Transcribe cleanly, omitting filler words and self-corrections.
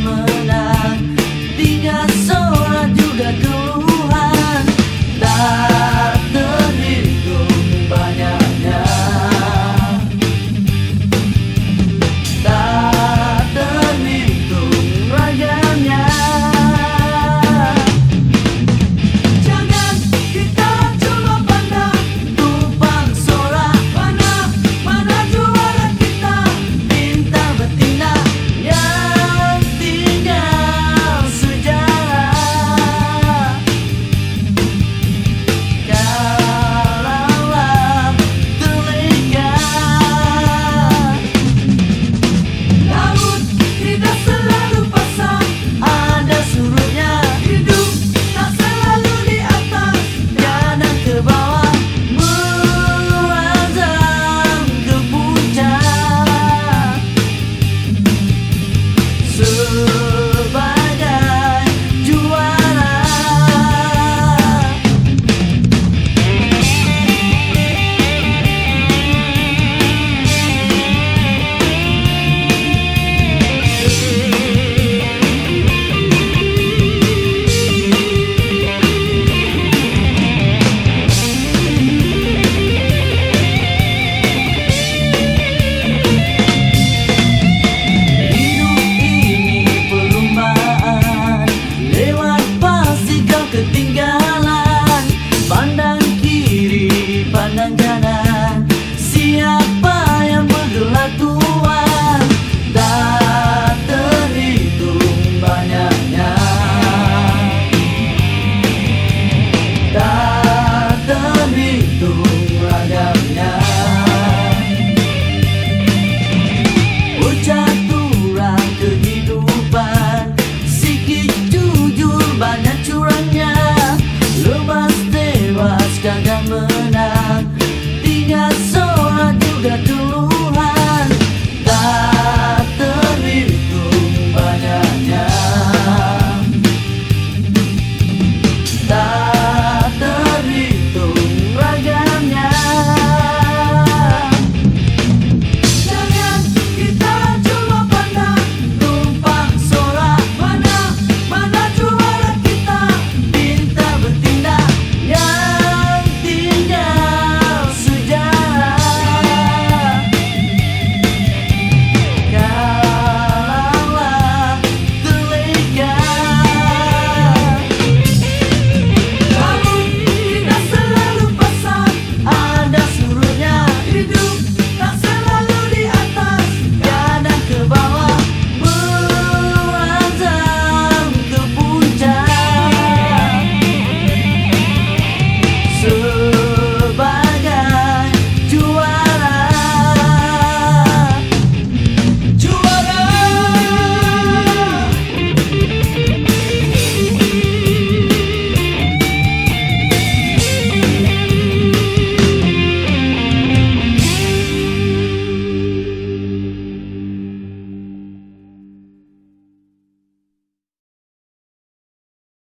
Menang, tiga soal juga keluhan.